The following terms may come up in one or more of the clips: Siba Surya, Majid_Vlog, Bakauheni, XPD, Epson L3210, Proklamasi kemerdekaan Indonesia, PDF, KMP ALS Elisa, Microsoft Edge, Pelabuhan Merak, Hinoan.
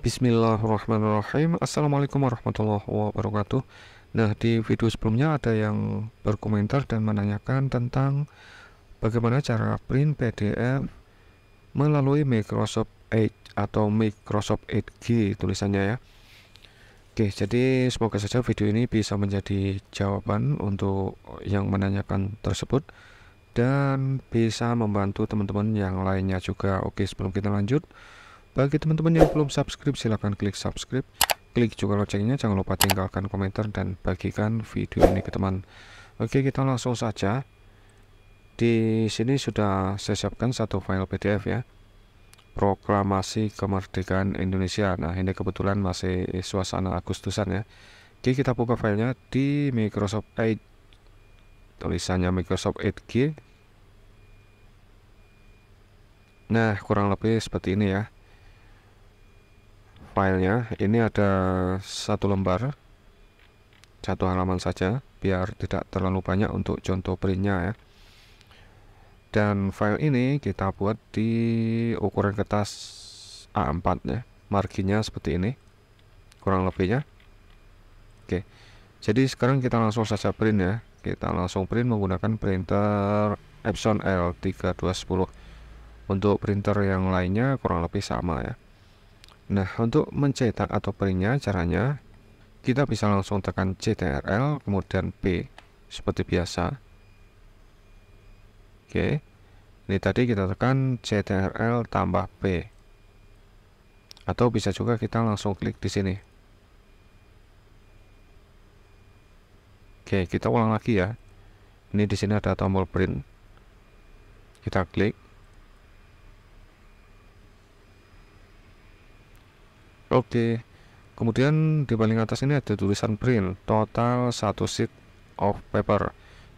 Bismillahirrahmanirrahim. Assalamualaikum warahmatullahi wabarakatuh. Nah, di video sebelumnya ada yang berkomentar dan menanyakan tentang bagaimana cara print PDF melalui Microsoft Edge atau Microsoft Edge tulisannya ya. Oke, jadi semoga saja video ini bisa menjadi jawaban untuk yang menanyakan tersebut dan bisa membantu teman-teman yang lainnya juga. Oke, sebelum kita lanjut, bagi teman-teman yang belum subscribe, silahkan klik subscribe, klik juga loncengnya, jangan lupa tinggalkan komentar dan bagikan video ini ke teman. Oke, kita langsung saja. Di sini sudah saya siapkan satu file PDF ya, Proklamasi kemerdekaan Indonesia. Nah, ini kebetulan masih suasana Agustusan ya. Oke, kita buka filenya di Microsoft Edge, tulisannya Microsoft Edge. Nah, kurang lebih seperti ini ya filenya. Ini ada satu lembar, satu halaman saja biar tidak terlalu banyak untuk contoh printnya ya. Dan file ini kita buat di ukuran kertas A4 ya, marginnya seperti ini kurang lebihnya. Oke, jadi sekarang kita langsung saja print ya. Kita langsung print menggunakan printer Epson L3210. Untuk printer yang lainnya kurang lebih sama ya. Nah, untuk mencetak atau printnya caranya kita bisa langsung tekan CTRL kemudian P seperti biasa. Oke, ini tadi kita tekan CTRL tambah P, atau bisa juga kita langsung klik di sini. Oke, kita ulang lagi ya. Ini di sini ada tombol print, kita klik. Oke, kemudian di paling atas ini ada tulisan print total 1 sheet of paper.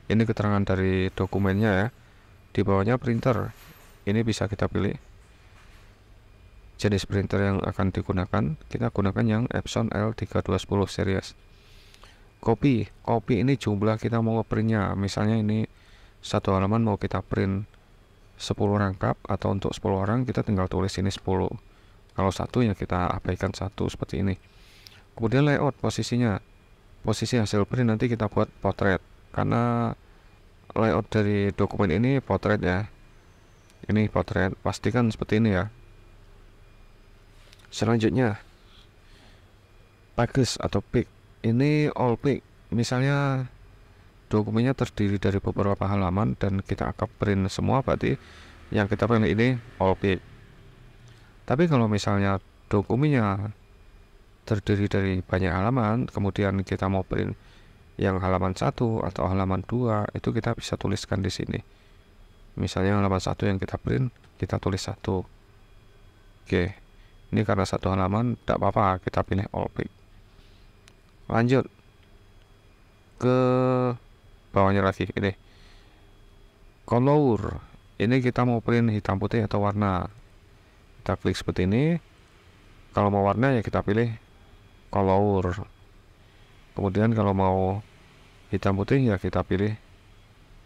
Ini keterangan dari dokumennya ya. Di bawahnya printer. Ini bisa kita pilih jenis printer yang akan digunakan. Kita gunakan yang Epson L3210 series. Copy ini jumlah kita mau ngeprintnya. Misalnya ini satu halaman mau kita print 10 rangkap atau untuk 10 orang, kita tinggal tulis ini 10. Kalau satu ya kita abaikan satu seperti ini. Kemudian layout, posisinya, posisi hasil print nanti kita buat potret karena layout dari dokumen ini potret ya. Ini potret, pastikan seperti ini ya. Selanjutnya package atau pick, ini all pick. Misalnya dokumennya terdiri dari beberapa halaman dan kita akan print semua, berarti yang kita print ini all pick. Tapi kalau misalnya dokumennya terdiri dari banyak halaman, kemudian kita mau print yang halaman 1 atau halaman 2, itu kita bisa tuliskan di sini. Misalnya halaman 1 yang kita print, kita tulis 1. Oke, ini karena satu halaman, tidak apa-apa, kita pilih all pick. Lanjut ke bawahnya lagi, ini color. Ini kita mau print hitam putih atau warna. Kita klik seperti ini. Kalau mau warna ya kita pilih color. Kemudian kalau mau hitam putih ya kita pilih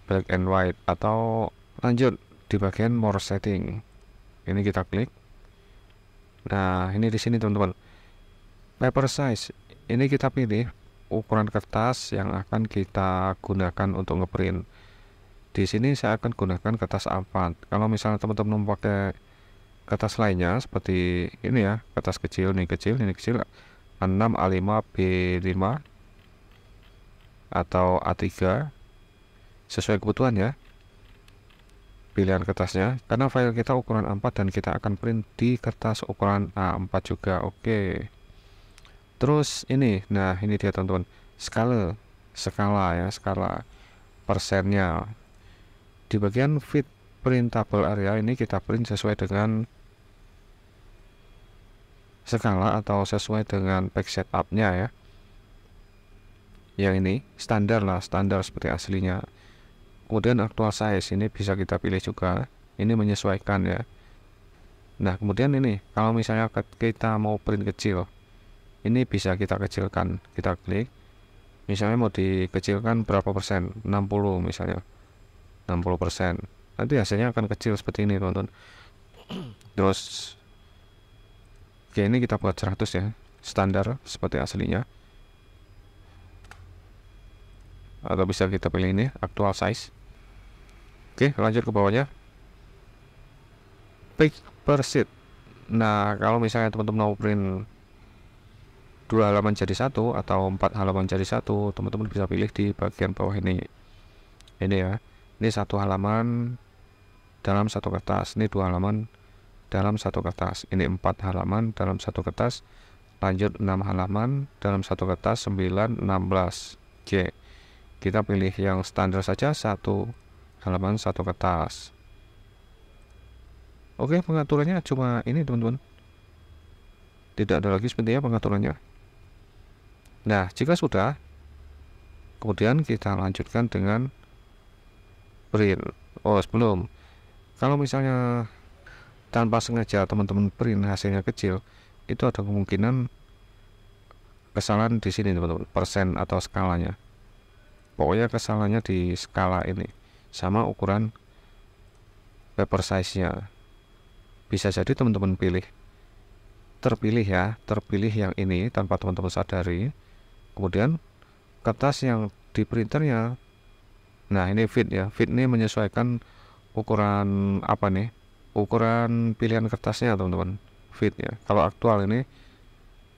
black and white. Atau lanjut di bagian more setting, ini kita klik. Nah, ini di sini teman-teman, paper size. Ini kita pilih ukuran kertas yang akan kita gunakan untuk ngeprint. Di sini saya akan gunakan kertas A4. Kalau misalnya teman-teman mau pakai kertas lainnya seperti ini ya, kertas kecil, ini kecil, ini kecil, 6A5B5 atau A3 sesuai kebutuhan ya pilihan kertasnya, karena file kita ukuran A4 dan kita akan print di kertas ukuran A4 juga. Oke, terus ini, nah ini dia teman-teman, skala ya, skala persennya. Di bagian fit printable area ini kita print sesuai dengan skala atau sesuai dengan pack setupnya ya. Yang ini standar lah, standar seperti aslinya. Kemudian actual size ini bisa kita pilih juga, ini menyesuaikan ya. Nah, kemudian ini kalau misalnya kita mau print kecil, ini bisa kita kecilkan, kita klik. Misalnya mau dikecilkan berapa persen, 60 misalnya, 60%. Nanti hasilnya akan kecil seperti ini teman-teman. Terus Oke, ini kita buat 100 ya, standar seperti aslinya. Atau bisa kita pilih ini, actual size. Oke, lanjut ke bawahnya. Page per sheet. Nah, kalau misalnya teman-teman mau print 2 halaman jadi satu atau 4 halaman jadi satu, teman-teman bisa pilih di bagian bawah ini. Ini ya, ini 1 halaman dalam 1 kertas, ini 2 halaman dalam 1 kertas, ini 4 halaman dalam 1 kertas, lanjut 6 halaman dalam 1 kertas, 9, 16. Oke, kita pilih yang standar saja, 1 halaman 1 kertas. Oke, pengaturannya cuma ini teman-teman, tidak ada lagi sepertinya pengaturannya. Nah, jika sudah, kemudian kita lanjutkan dengan print. Oh, sebelum, kalau misalnya tanpa sengaja teman-teman print hasilnya kecil, itu ada kemungkinan kesalahan di sini teman-teman, persen atau skalanya. Pokoknya kesalahannya di skala ini sama ukuran paper size-nya. Bisa jadi teman-teman pilih terpilih yang ini tanpa teman-teman sadari, kemudian kertas yang di printernya. Nah, ini fit ya, fit ini menyesuaikan ukuran apa nih, ukuran pilihan kertasnya teman-teman, fit ya. Kalau aktual ini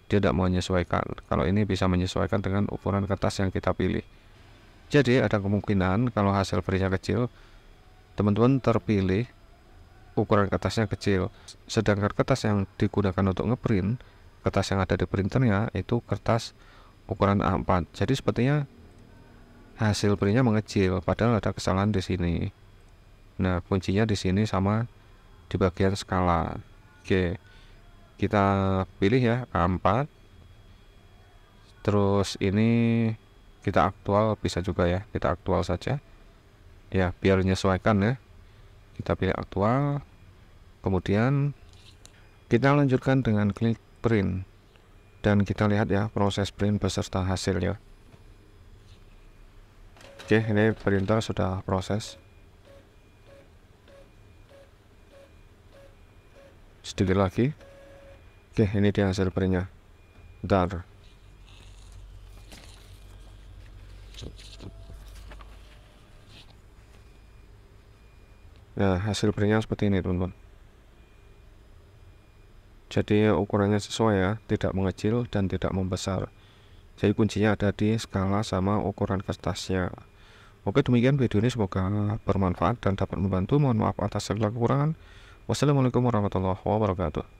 dia tidak menyesuaikan, kalau ini bisa menyesuaikan dengan ukuran kertas yang kita pilih. Jadi ada kemungkinan kalau hasil printnya kecil, teman-teman terpilih ukuran kertasnya kecil, sedangkan kertas yang digunakan untuk ngeprint, kertas yang ada di printernya itu kertas ukuran A4. Jadi sepertinya hasil printnya mengecil, padahal ada kesalahan di sini. Nah, kuncinya di sini sama di bagian skala. Oke, kita pilih ya A4. Terus ini kita aktual bisa juga ya, kita aktual saja ya, biar menyesuaikan ya. Kita pilih aktual, kemudian kita lanjutkan dengan klik print, dan kita lihat ya proses print beserta hasilnya. Oke, ini printer sudah proses, sedikit lagi. Oke, ini dia hasil printnya. Bentar. Nah, hasil printnya seperti ini teman-teman. Jadi ukurannya sesuai ya, tidak mengecil dan tidak membesar. Jadi kuncinya ada di skala sama ukuran kertasnya. Oke, demikian video ini, semoga bermanfaat dan dapat membantu. Mohon maaf atas segala kekurangan. Wassalamualaikum warahmatullahi wabarakatuh.